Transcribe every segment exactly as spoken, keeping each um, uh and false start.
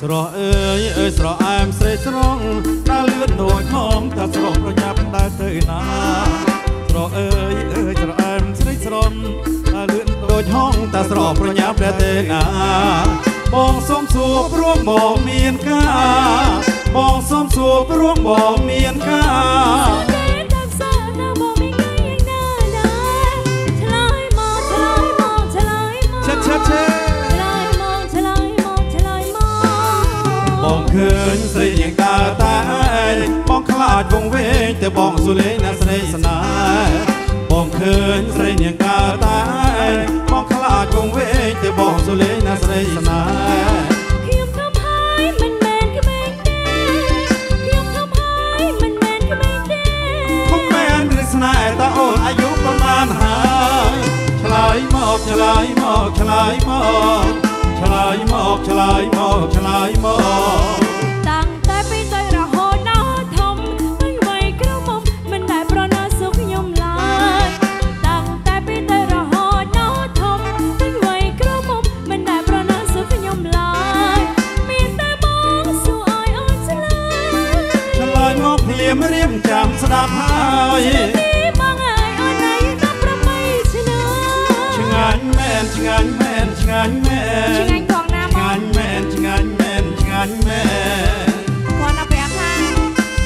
สระเอ๋ยเอ๋ยสระแอมใส่สร้องตาเลื่อนโดยห้องตาสระประยับตาเตยนาสระเอ๋ยเอ๋ยสระแอมใส่สร้องตาเลื่อนโดยห้องตาสระประยับตาเตยนามองสมสูบร่วงบ่เมียนก้ามองสมสูบร่วงบ่เมียนก้าเขินใส่ยังตาตาไอ้บ้องคลาดวงเวงแต่บ้องสุเลน่าใส่สนายบ้องเขินใส่ยังตาตาไอ้บ้องคลาดวงเวงแต่บ้องสุเลน่าใส่สนายเขียมทำให้มันแมนก็แมนเด้เขียมทำให้มันแมนก็แมนเด้คงแมนหรือสนายตาโออายุประมาณหายฉลายหมอกฉลายหมอกฉลายหมอกฉลายหมอกฉลายหมอกฉลายหมอกเรียมจำสดาพายที่บางไอ้อันไหนนับประไม่ชนะชงานแมนชงานแมนชงานแมนชงานกองน้ำชงานแมนชงานแมนชงานแมนควรเอาไปอาภัย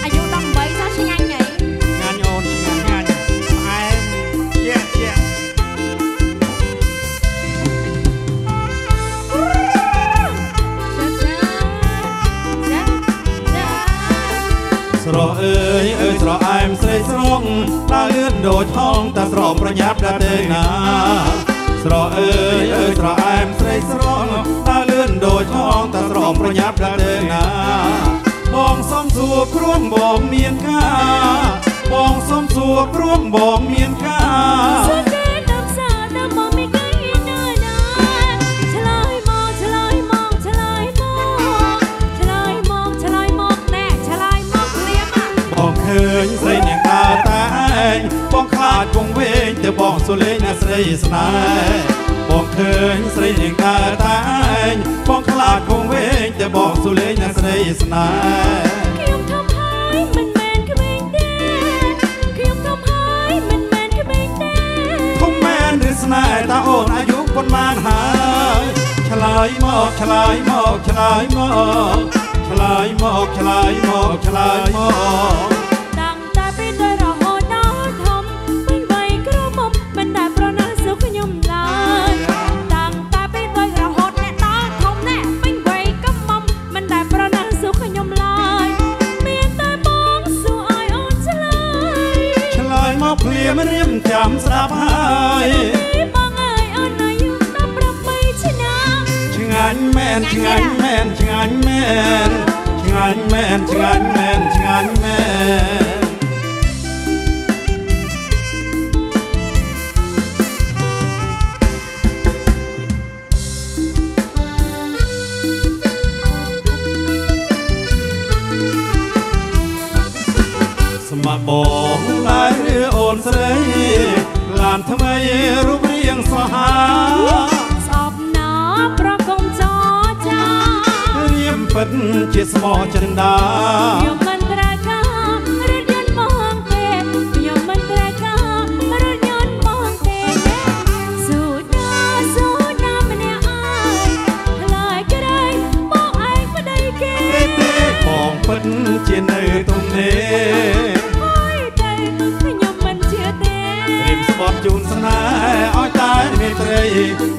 อายุต้องใบซะชงานใหญ่งานโอนชงานงานไอ้เย้เย้สระเอ๋ยเอ๋ยสระแอมใส่สร้องตาเลื่อนโดดห้องตาสระประยับตาเตยนาสระเอ๋ยเอ๋ยสระแอมใส่สร้องตาเลื่อนโดดห้องตาสระประยับตาเตยนาบ้องส้มสูบร่วมบ่เมียนก้าบ้องส้มสูบร่วมบ่เมียนก้าเขินใส่เนียงตาตาไอ้บ้องคลาดวงเวงแต่บ้องสุเลน่าใส่สนายบ้องเขินใส่เนียงตาตาไอ้บ้องคลาดวงเวงแต่บ้องสุเลน่าใส่สนายเขียมทำให้มันแมนก็แมนเด้เขียมทำให้มันแมนก็แมนเด้คงแมนหรือสนายตาโอนอายุปนมาหายฉลายหมอกฉลายหมอกฉลายหมอกฉลายหมอกฉลายหมอกฉลายหมอกเพลียมเรียมจำสาพายที่บางไอ้อันไหนนับประไม่ชนะชงานแมนชงานแมนชงานแมนชงานแมนชงานแมนชงานแมนมาบอกลายเรือโอนเสยลานทำไมรูปเรียงสหาสอบหนาประกงจอจาเรียมเป็นเจสมอจันดาโยมมันตรากาเรือยนมองเตะโยมมันตรากาเรือยนมองเตะสูนาสูนาเมเนอายลายก็ได้มองไอ้ก็ได้เก๋มองเป็นเจนเอตรงเนจูนสนายอ้อยตายมีเตย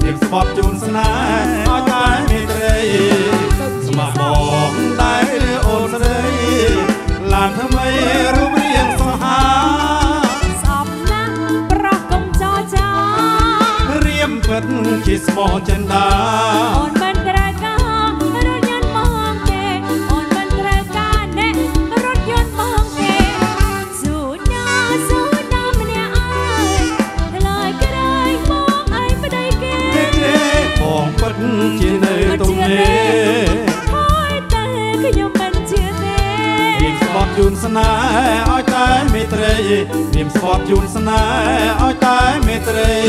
เด็กสปอร์ตจูนสนายอ้อยตายมีเตยสมัครบอกได้หรือโอนเลยลานทำไมรูปเรียงสหาสอบนั่งประกงจอจาเรียมเปิดคิสมอจันดาโอนบันตรากาโดนยันมองเกโอนบันตรากาแน่รถยนต์มองเกสูนาสูเชียร์ในตรงนี้คอยตาก็ยอมเป็นเชียร์เต้เรียมสปอร์ตยูนสนายอ้อยตายไม่เตยเรียมสปอร์ตยูนสนายอ้อยตายไม่เตย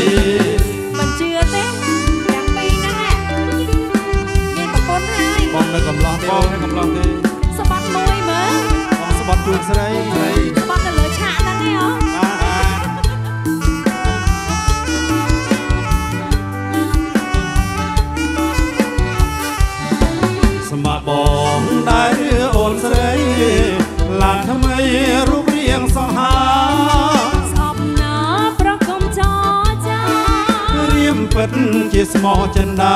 มันเชียร์เต้อยากไปนะแม่เรียนประกอบให้มองในกำลัง บอลให้กับเราเลยสปอตมวยเหมือนสปอตดูสไลด์สปอตกันเลยฉะนั่นไงเหรอสมาบองได้โอนสไลด์หลานทำไมรูปเรียงสหาสอบหนาเพราะกรมจอจ้าเรียมเป็นจิสมอจันดา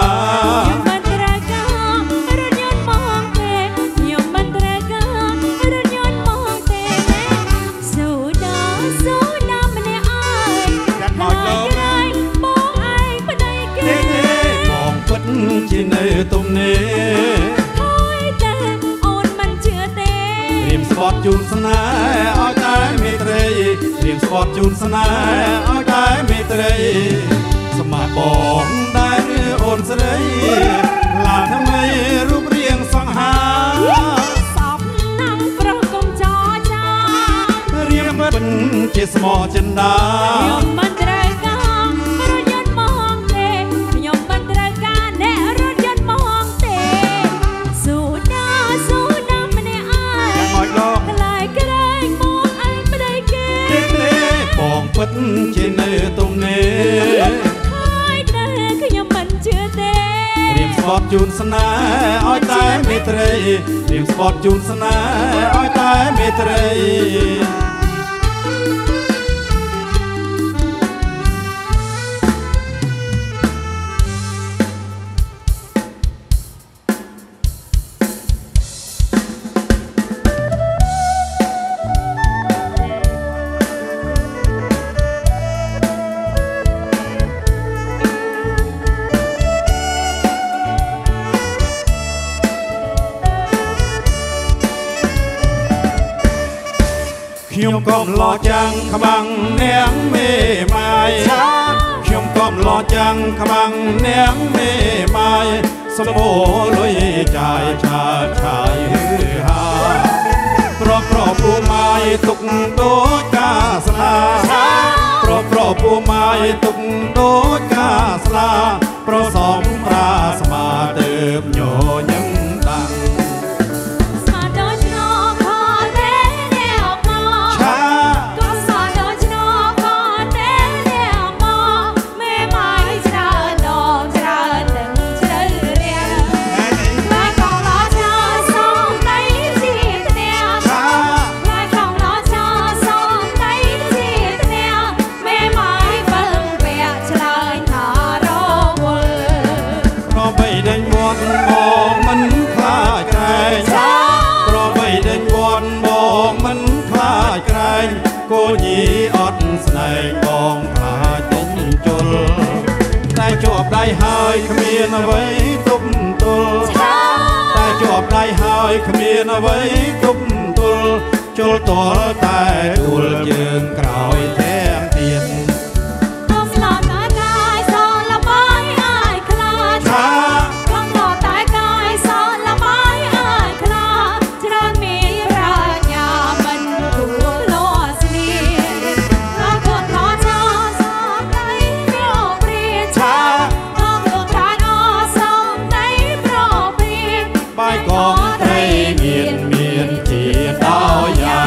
ที่ในตรงนี้โอ้ยแต่โอนมันเชื่อเต้เรียมสปอตจูนสนายเอาใจไม่เตยเรียมสปอตจูนสนายเอาใจไม่เตยสมาบองได้โอนเสยหลานทำไมรูปเรียงสังหาสอบนั่งประกมจอจางเรียมเป็นเจสมอจันดาที่ในตรงนี้คอยเดินขยำมันเชื่อเต้เรียมสปอตจูนสนายอ้อยตายไม่เตยเรียมสปอตจูนสนายอ้อยตายไม่เตยខ្ញុំកុំលោចាំងខ្មាំងនាងមេម៉ាយខ្ញុំកុំលោចាំងខ្មាំងនាងមេម៉ាយសម្បូរលុយចាយឆាតឆាយហឺហាប្រកប្រពូម៉ាយទុកដូចកាស្លាប្រកប្រពូម៉ាយទុកដូចកាស្លាប្រសំប្រាស្មាទៅញញឹមតាំងហើយគ្មានអ្វីទប់ទល់តែជាប់ដៃហើយគ្មានអ្វីទប់ទល់ជលតល់តែទួលយើងក្រោយធាងទៀតទុកស្លាប់តែកាយសល់ល្បៃអាយខ្លាចខ្លាំងលោតែកាយសល់ល្បៃអាយខ្លាចច្រើនមានប្រាជ្ញាមិនគួរលោស្នេហ៍ក៏គួរខោចោលសល់ដៃយកព្រាចាបាយកងត្រីមានមានជាតោយ៉ា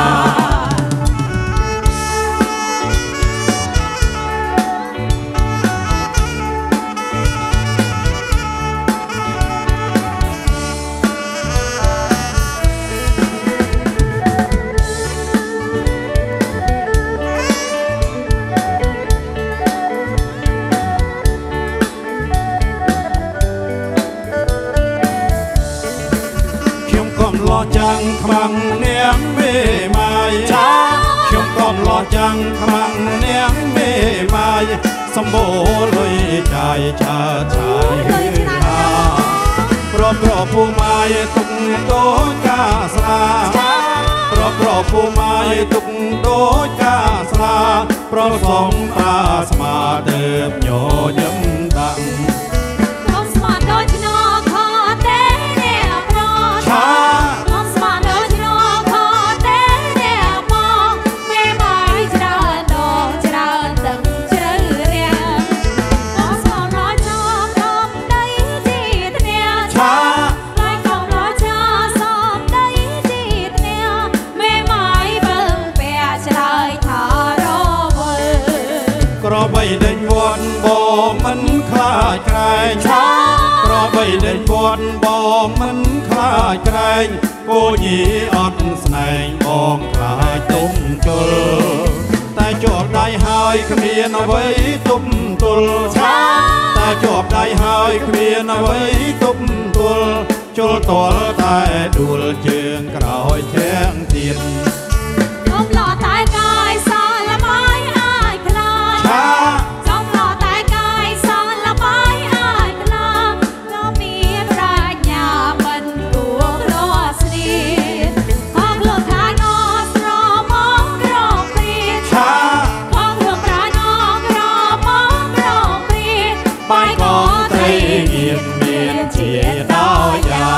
ខ្មាំងនាងមេម៉ាយខ្ញុំកុំលោចាំងខ្មាំងនាងមេម៉ាយសម្បូរលុយចាយឆាតឆាយប្រកប្រពូម៉ាយទុកដូចកាស្លាប្រកប្រពូម៉ាយទុកដូចកាស្លាប្រសងប្រាស្មាទៅញញឹមតាំង ยเด่นวนบ่มันคลาดแคลงเพราะใบเด่นวนบ่มันคลาดแคลงผู้หญิงอดสนายบ่คลายตุ้มจลแต่จดได้หายเมียนเอาไว้ตุ้มจลแต่จดได้หายเมียนเอาไว้ตุ้มจลจลตอลแต่ดูลเจียงกระหอยแทงเตียนจมหล่อตายกายสาละไม้อายคลาจมหล่อตายกายสาละไม้อายคลาเรามีปราญญาปันกัวกลัวสลีพอกลัวทานอสรอมองกรอบปรีดพอกลัวปราณอกรอมองกรอบปรีดไปก่อไตรเงียบเมียนเจียดาวยา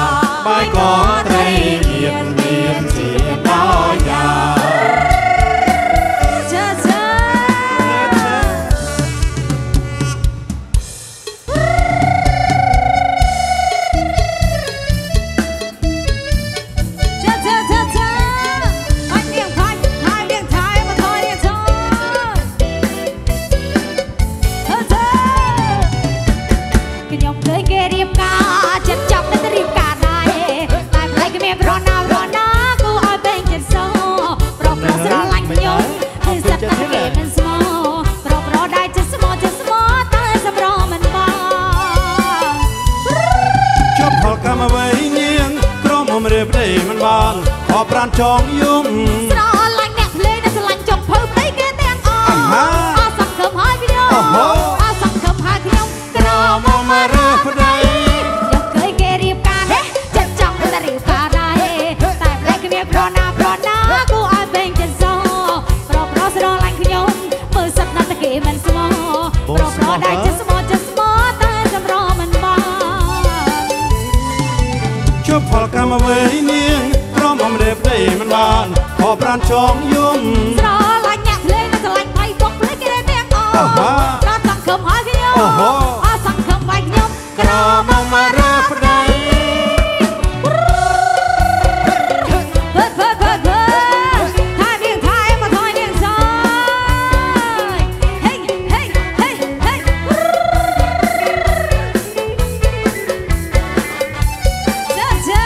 ไปก่อไตรเงียบเมียนเจียดาวยาจองยุ่งสระหลังแนบเลยนะสลังจงเพิ่มได้แก่เตียงอ่อนอาสักเขิมหายไปเดียวอาสักเขิมหายไปเดียวกระมองมาเรือพระใดอยากเคยเกลียบการเจ็บจังแต่รีบกาได้แต่แปลกเมียพรอนาพรอนากูอาเป็นเจนโซเพราะเพราะสระหลังขยมมือสักนัดตะเกียบมันสมอเพราะเพราะได้เจนสมอเจนสมอแต่จำรอมันมาชอบพอลกรรมเวนี้มเด็บได้มันบานขอปราณชองยุ่งรอหลังแงะเลยน่าจะหลังไปตกเลยก็ได้เมียงอ่อนรอสั่งเขิมหอยขี้ยมอ่อสั่งเขิมใบขี้ยมกระมองมาเรือพระใดเพิ่นเพิ่นเพิ่นเพิ่นท้ายเพียงท้ายมาถอยเนียงซอยเฮ้ยเฮ้ยเฮ้ยเฮ้ยเจ้าเจ้า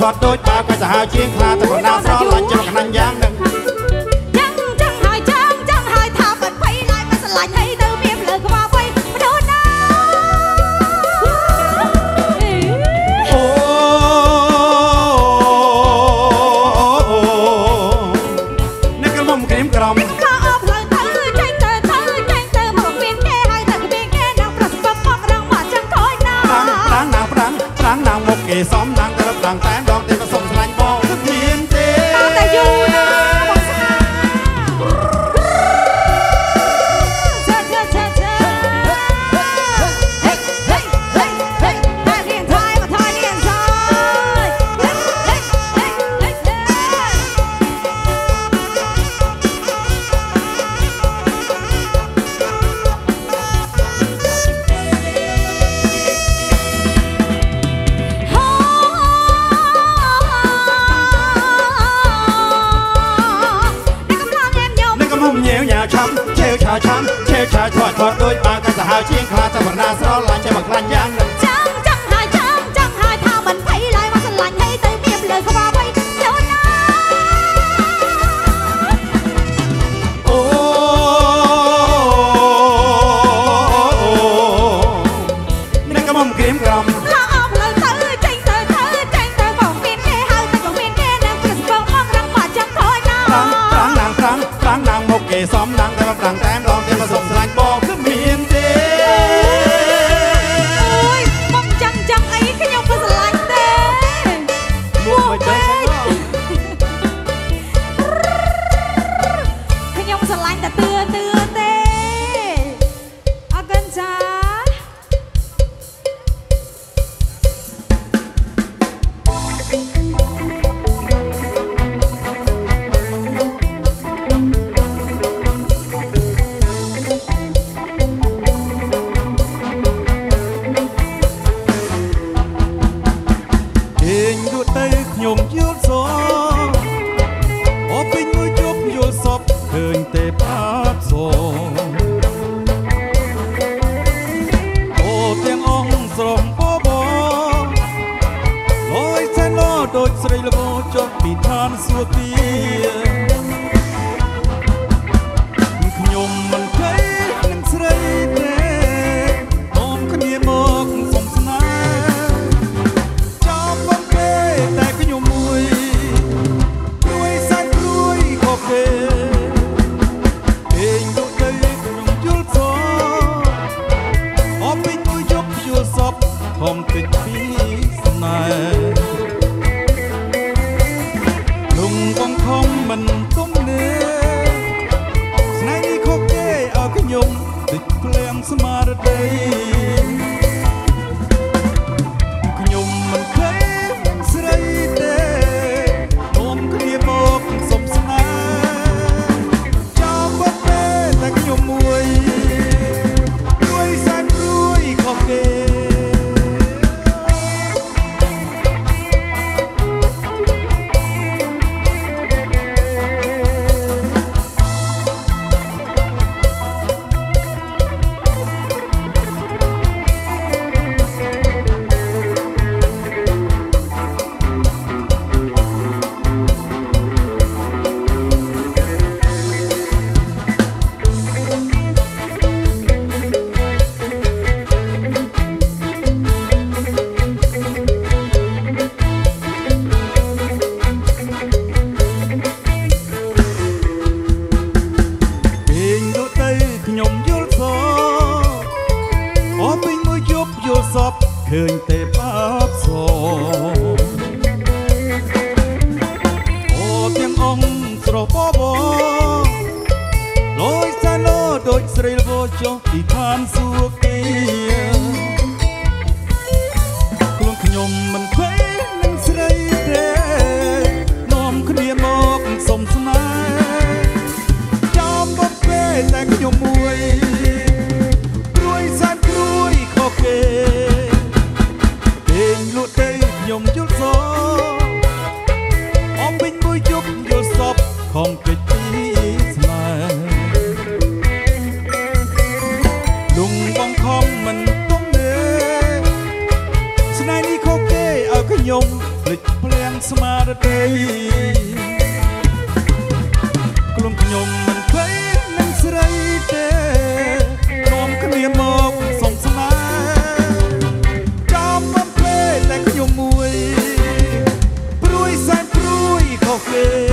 ถอดโดยปากไปสหายเชียงคลาแต่คนน่าร้อนหลังจะมาขนันยางหนึ่งจังจังหายจังจังหายถ้าเปิดไฟลายมาสลายให้เติมเมียมเลยก็ว่าไฟมาโดนน้าโอ้นักกระหม่อมกริมกรอมข้าอบเลยเธอใจเธอเธอใจเธอมาเบียงแค่ให้แต่ก็เบียงแค่นางประสบความรังหวาดจังคอยน้ารังรังนางรังรังนางโมเกซ้อมนางต่างแสนดอกเต็มผสมสลายบอลทุกทีนเต้แต่อยู่นะบอกซาเจ้าเจ้าเจ้าเจ้าเฮ้ยเฮ้ยเฮ้ยเฮ้ยมาเรียนทายมาทายเรียนทายเฮ้ยเฮ้ยเฮ้ยเฮ้ยเชี่ยวชาญถอดถอดโดยปากกระสหายเชียงคลาจังหวัดน่านสระหลังจะมาคลานย่างหนึ่งจังจังหายจังจังหายถ้ามันไผ่ลายมาสลันให้เตยเมียมเลยเขาว่าไว้เดี๋ยวน้าโอ้ในกระหม่อมกริมกรอมละออกเลยเตยใจเตยเตยใจเตยบอกเมียนแค่หายแต่ก็เมียนแค่นางกระสบมองรังหมาจังคอยน้ารังนางรังรังนางโมเกซ้อมนางแต่มาปรังแต้มลองเต็มผสมสลายบอกคือเมียนเต้ ស្រីល្មមចន់ពីឋានសួគ៌ទាខ្ញុំមិនភ័យនឹងស្រីទេអូនគ្នាមកសុំស្នេហ៍ចាំបងទេតែខ្ញុំមួយជួយសាច់ព្រួយក៏គេពេញដូចទៅក្នុងយល់សអបពេញមួយយកយល់សពធំតិចពីស្នេហ៍สมาร์ทเดย์ខ្ញុំមិនឃើញនឹងស្រីទេអូនគ្នាមកសុំស្នេហ៍ចាំបាត់ទេតែខ្ញុំមួយជួយសាច់ព្រួយខុសគេเดินเตะภาพสองโอเตียงองสระปอบลอยสายโลโดยสรีระโบจงที่ทานสุกีกลวงขยมมันเพ่นังสรีเดน้อมขณีมอกสมสนายจามบดเป้แต่ขยมมวยรวยสายกรวยขอเกของกิจที่สลายลุงบองคอมมันต้องเนื้อสนายนี้เขาเกยเอาขยมหลิกเปลี่ยนสมาร์ทเดย์กลุ่มขยมมันเคยนั่งสไลเดย์นมขณีมองส่งสนายจอมมันเพลแต่ขยมมวยปลุยสายปลุยเขาเกย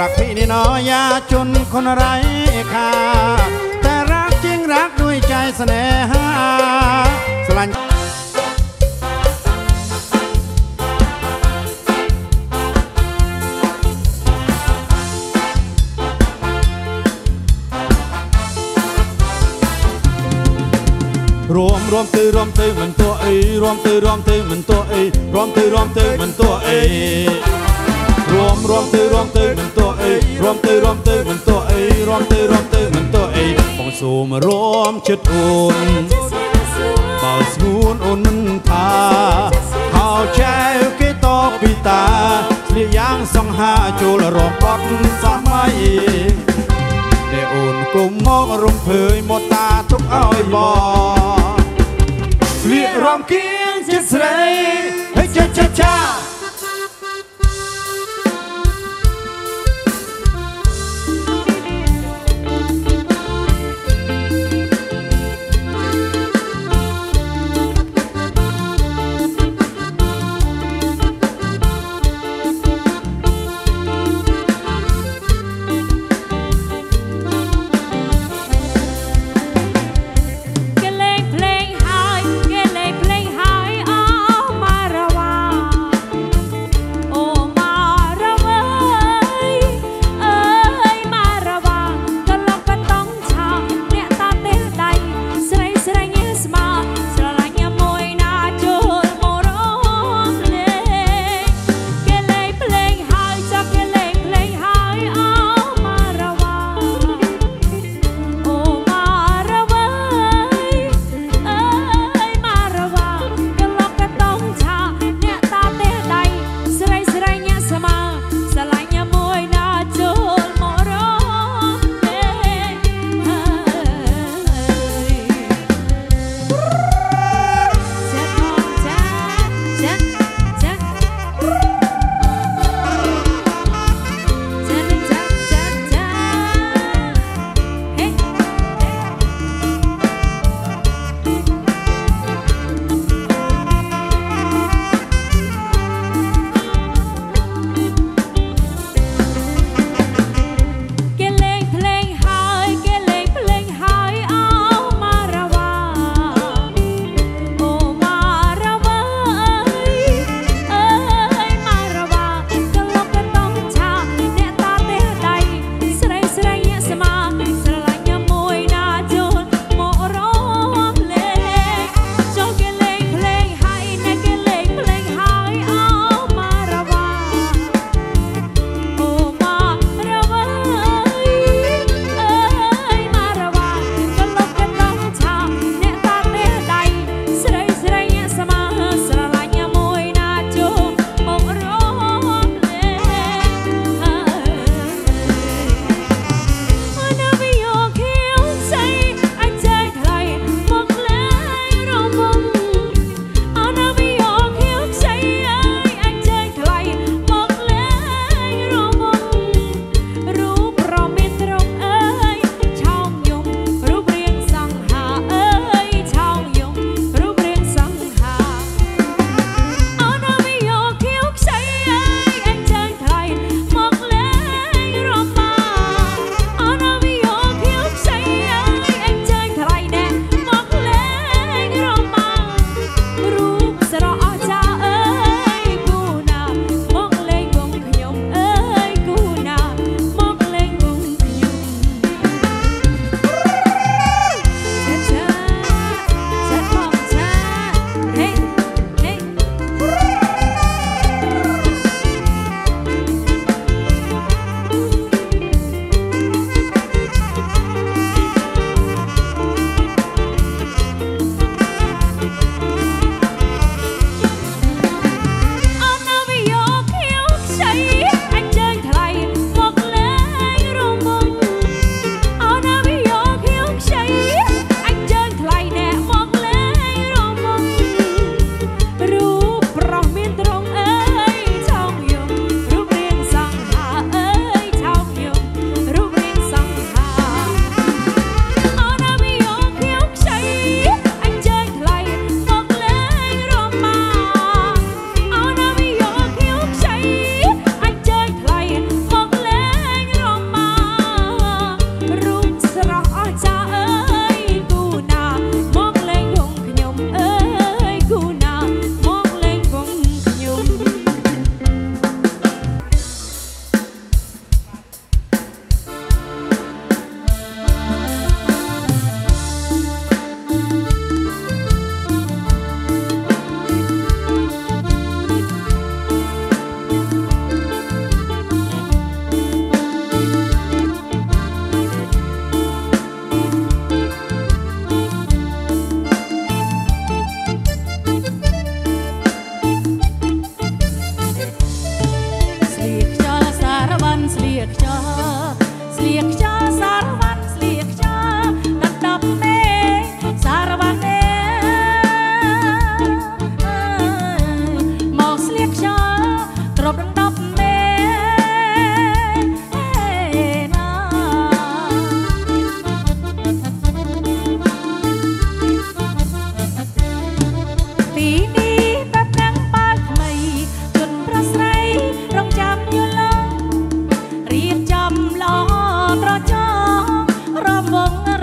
รักพี่นี่น้อยอย่าจนคนไร้ค่าแต่รักจริงรักด้วยใจเสน่หาสลันรวมรวมตือรวมตือเหมือนตัวเอรวมตือรวมตือเหมือนตัวเอรวมตือรวมตือเหมือนตัวเอรวมรวมตือรวมตือเหมือนตัวเอรวมตือรวมตือเหมือนตัวเอรวมตือรวมตือเหมือนตัวเอมองสู่มารวมชิดอุ่นเบาสูนอุ่นทาเข้าใจกี่ตอกปีตาเรียงสองห้าจูละรอบก้อนสมัยได้อุ่นกุมมองรุมเผยหมดตาทุกอ้อยบอเรียรวมเคียงชิดใสให้เจ้าเจ้าเจ้า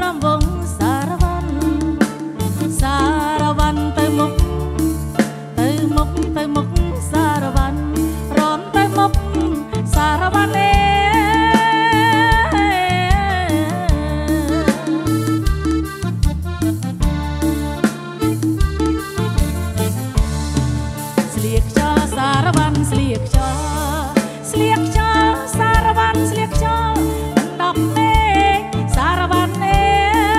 ามวงสารวันสารวันไปหมกไปหมกไปหมกสารวันร้อนไปหมกสารวันเองเสลียกจอสารวันเสลียกจอเสลียกจอสารวันเสลียกจอดอกเมฆสารวันเอง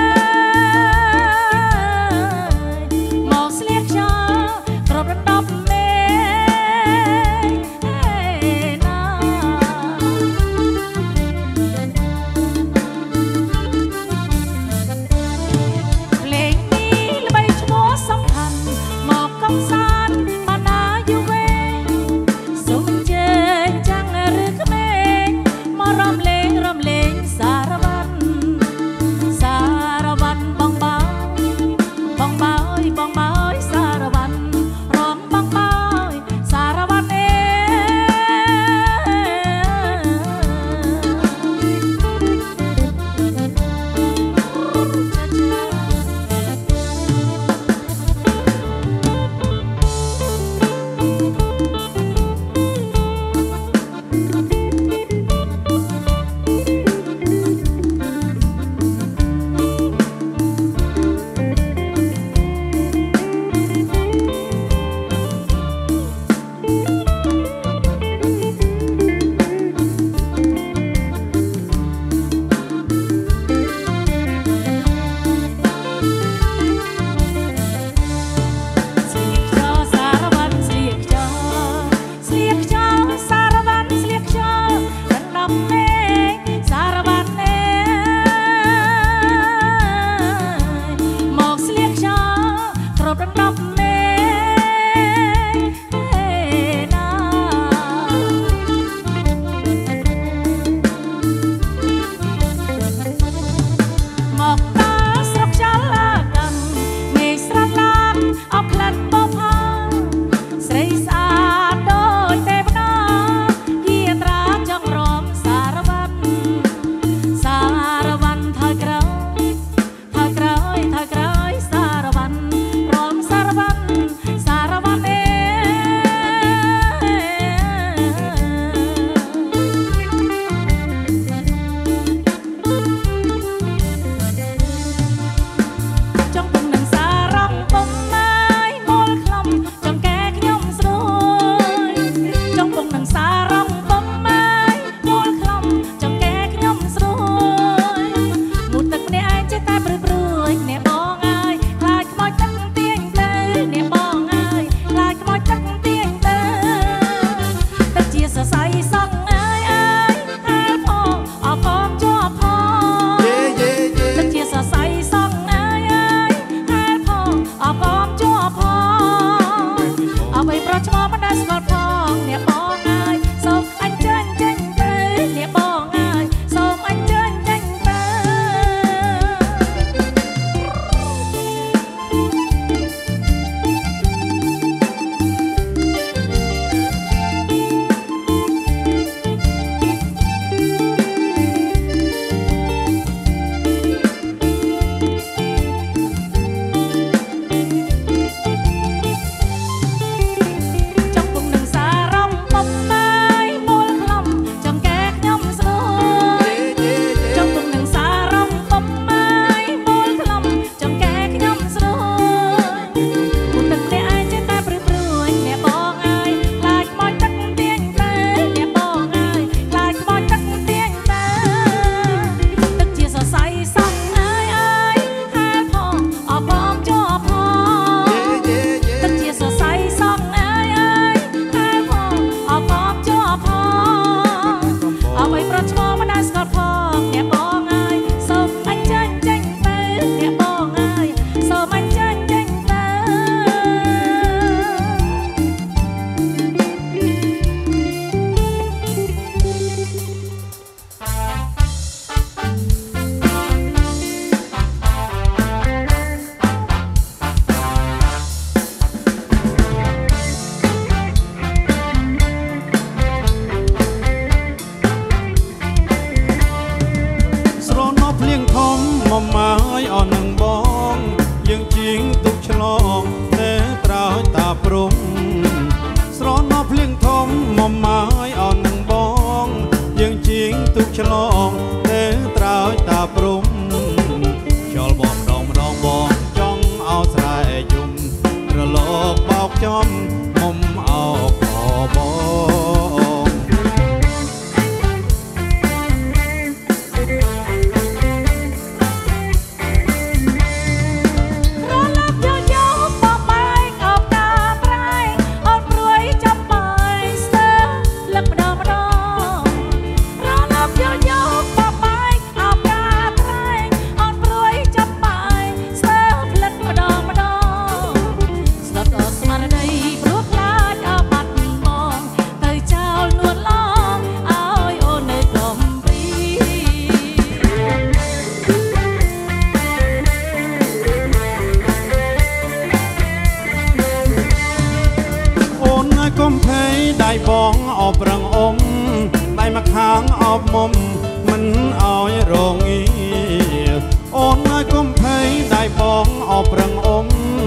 อมอมเอาขอบองร้อนรับเยอะเยอะปอกไปออกตาไพรออกรวยจับไปเสร็จเล็บดำร้อนร้อนรับเยอะเยอะปอกไปออกตาไพรออกรวยจับไปเสร็จเล็บดำร้อนสลับต่อสมานได้ปลุกลาดอาบัดมองเตยเจ้านวลล้อมเอาโอนในกลมปรีโอนในกลมเพยได้บองออบรังอมได้มาค้างออบมมมันเอาโรงอีโอนในกลมเพยได้บองออบรังอมได้มาค้างออบมมมันเอาโรงอีขี้เชี่ยมวยบองบองส้มออบทีเนีย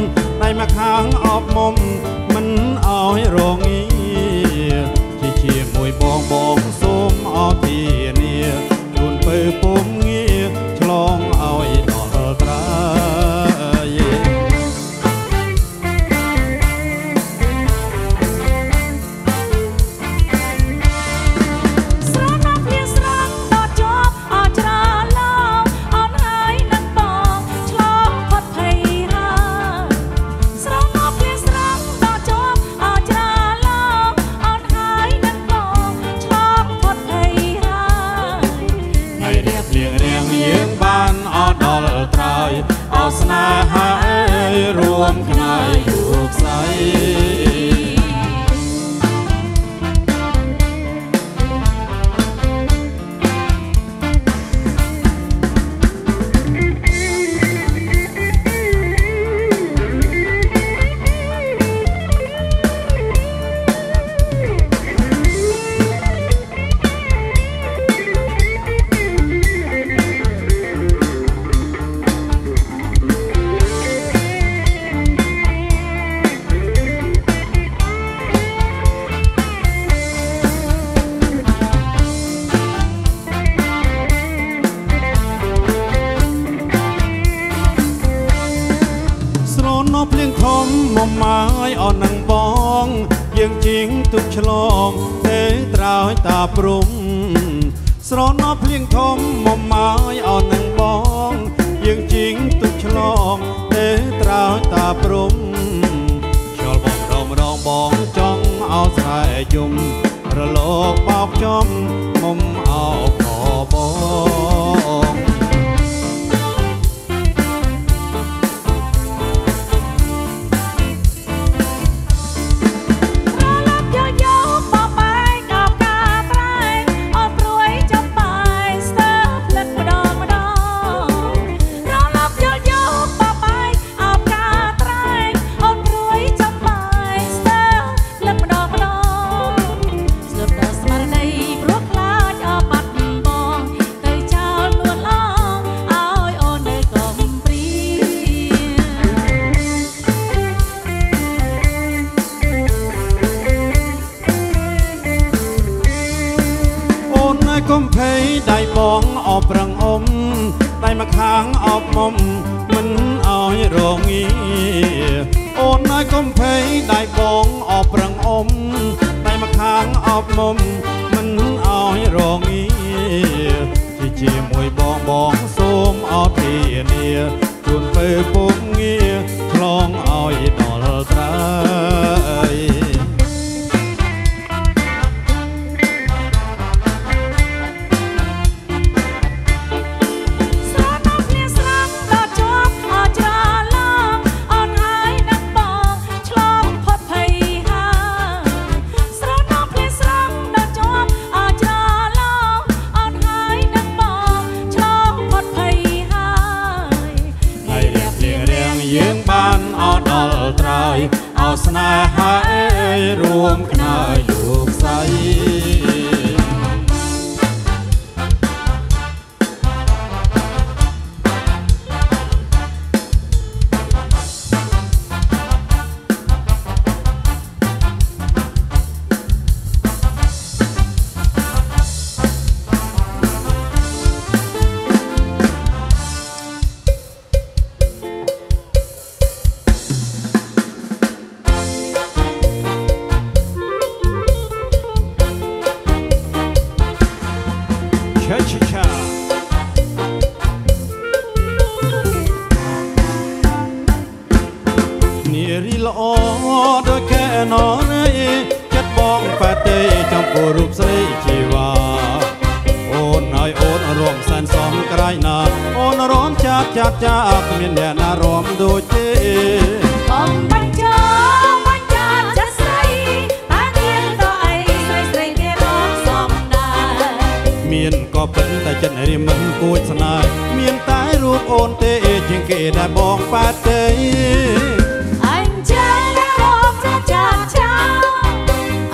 รุนเปื้อปุ่มเงี้ยฉลองเอาอีดอกตราเย่สร้างนักเรียนสร้างต่อจบออกจราลามออนหายนักบองฉลองพดไทยฮาสร้างนักเรียนสร้างต่อจบออกจราลามออนหายนักบองฉลองพดไทยฮาให้เรียบเรียงเรียงเยียงบ้านออดดอลตรายออกสนาหายรวมคณะอยู่ใสฉลองเทตราให้ตาปรุงสร้อนอเพลียงทมมอมไม้อ่อนนังบองยังจริงตุกฉลองเทตราให้ตาปรุงชอลบองรอมรองบองจ้องเอาสายยุ่มระโลกปอกจอมมอมเอาขอบองก้มเพยได้บองออบรังอมได้มาค้างออบมมมันเอาให้โรงอีโอนน้อยก้มเพยได้บองออบรังอมได้มาค้างออบมมมันเอาให้โรงอีที่เจียมวยบองบองส้มออบทีเนียจุนเปื้อปุ่มเงี้ยคลองเอาอีดอกตราเอาสนาหายรวมคณะอยู่ใส นอเนยจัดบองแปดเตยจำปูรูปใสชีวาโอนน้อยโอนรวมแสนสองไกรนาโอนร้องจากจากจากเมียนแดนอารมณ์ดูเจก็เป็นแต่จันริมันกูชนะเมียนตายรูปโอนเตยจิงเกดได้บองปาเตยอันเจและรอพระจันทร์เจ้า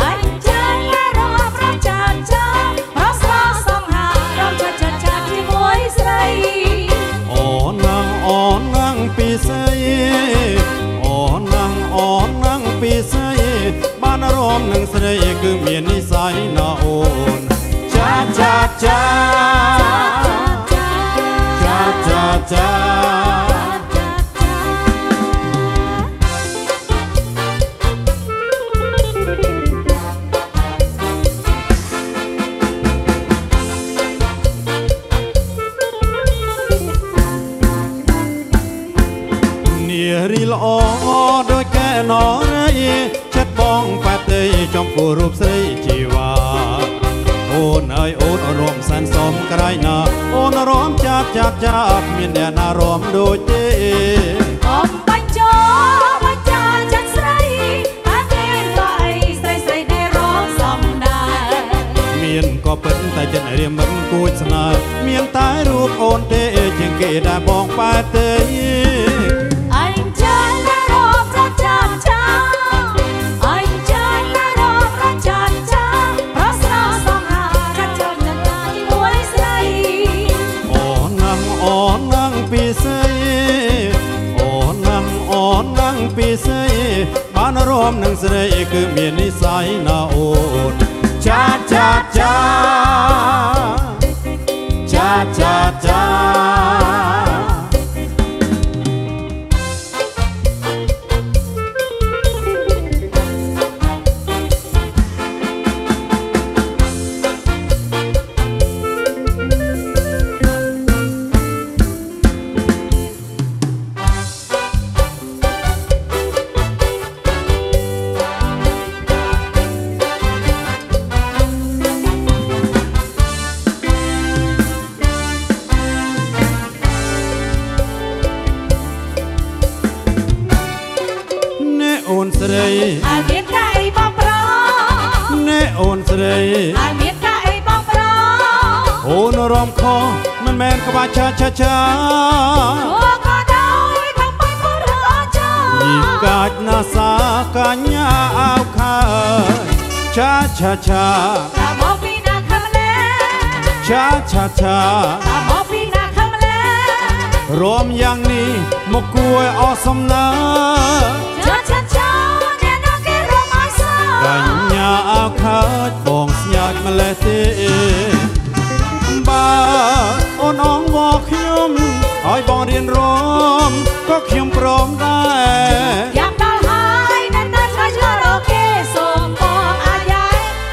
อันเจและรอพระจันทร์เจ้าเพราะสองสองหาเราจะจัดจัดที่มวยใสอ่อนนางอ่อนนางปีใสอ่อนนางอ่อนนางปีใสบ้านรอมหนึ่งใสคือเมียนนิสัยนาโอนจ้าจ้าจ้าจ้าจ้าเนี่ยรีลอโดยแก่นอเนยชัดบองแปดเตยจอมปูรูปใสชีวาโอนเอ้ยโอนรวมแสนสมไกรนาโอนร้อมจับจับจับเมียนแดนอารมณ์ดูเจอมปัญจวัจจาจัดใสอาเทียนก็ไอใสใสได้ร้องสมได้เมียนก็เป็นแต่จันเรียมมันกูชนะเมียนตายรูปโอนเตยเจียงเกดได้บองปาเตยบ้านรวมหนึ่งเสน่ห์คือเมียนิสัยนาโอดชาชาชาชาชาชาชาชาหัวก็ได้ทำไปเพราะเราชายิบกาดนาซากันยาเอาข้าชาชาชาตาหมอปีนาคำแลชาชาชาตาหมอปีนาคำแลรวมอย่างนี้มกล้วยอสมนาชาชาชาเนี่ยนักเกลอมาซากันยาเอาข้าบองสยามมาเลเต้บ้าน้องบอกเขียมหอยบอเรียนร้องก็เขียมพร้อมได้อยากได้หายนั่นน่าใช่เชื่อโอเคส่งมองอาญา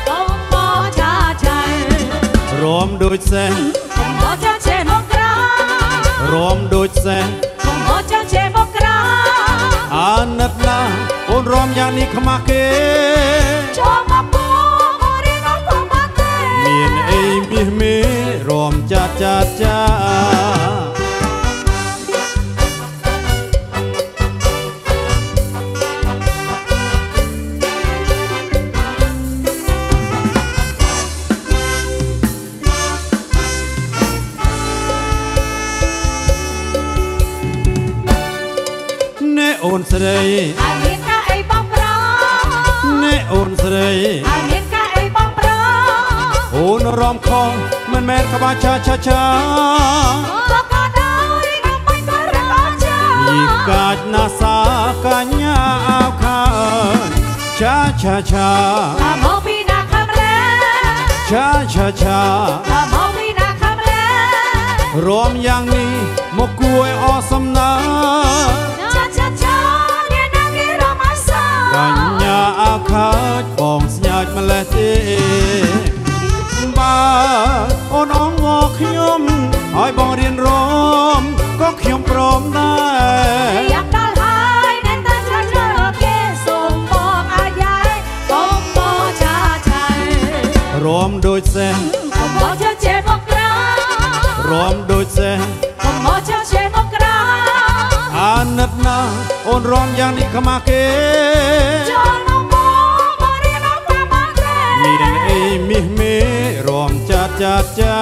ส่งมองชาชัยร้องโดยแสงส่งมองชาเชมกราร้องโดยแสงส่งมองชาเชมกราอานัดนาโอนร้องอย่างนี้ขมาเกชอบมาปูบอเรียนร้องพอมาเตเมียนเอมีเมรวมจัดจัดจ้าเนโอนสรีอาเมียนกะไอป้องปรอเนโอนสรีอาเมียนกะไอป้องปรอโอนรอมคองมันแม่ขบาชาชาชาก็ก็ได้น้ำไปก็เรือชายิบกาดนาซากันยาเอาข้าชาชาชาตาหมอปีนาคำแลชาชาชาตาหมอปีนาคำแลรวมอย่างนี้มกล้วยอสมนาชาชาชาเนี่ยนักเรียนเรามาสากันยาเอาข้าบองสยามมาเลเต้บ้าโอ้น้องบอกเขียมหอยบองเรียนร้องก็เขียมพร้อมได้อยากได้หายนั่นแต่ฉันจะโอเคส่งบอกอาญา อนอย่างนี้ขมาเกจอนอบ่บ่เรียนออกมาเกมีดังไอ้มิเมรอมจัดจัดจ้า